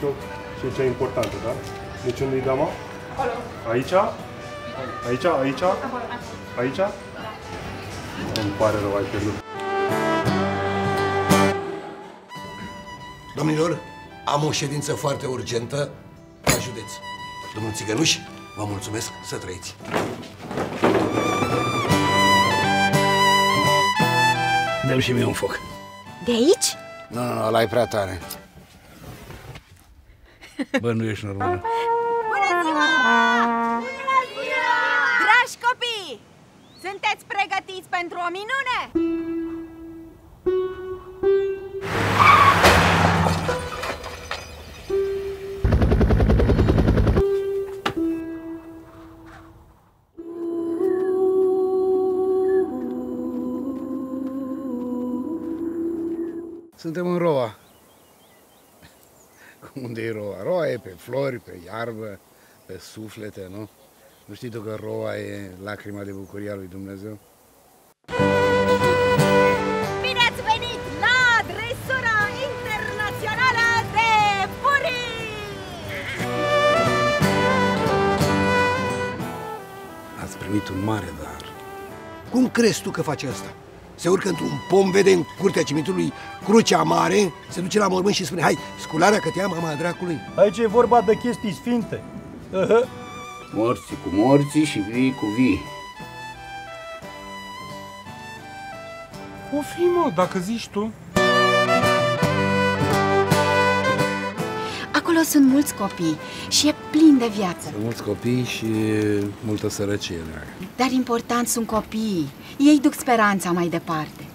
mișto și cea importantă, da? Deci unde-i dama? Aici? Aici? Aici? Aici? Îmi pare rău, ai pierdut. Domnilor, am o ședință foarte urgentă la județ. Domnul Țigănuș, vă mulțumesc, să trăiți. Dă-mi și mie un foc. De aici? Nu, nu, ăla e prea tare. Bă, nu ești normală. Bună ziua! Bună ziua! Dragi copii! Sunteți pregătiți pentru o minune? Suntem în Roa. Unde e Roa? Roa e pe flori, pe iarbă, pe suflete, nu? Nu știi tu că Roa e lacrima de bucuria lui Dumnezeu? Bine ați venit la Dresura Internațională de Furii! Ați primit un mare dar. Cum crezi tu că face asta? Se urcă într-un pom, vede în curtea cimitirului Crucea Mare, se duce la mormânt și spune: hai, scularea că te ia mama dracului. Aici e vorba de chestii sfinte. Morții cu morții și vii cu vii. O fi, mă, dacă zici tu. Acolo sunt mulți copii și e plin de viață. Sunt mulți copii și multă sărăcie. Dar important sunt copiii. Ei duc speranța mai departe.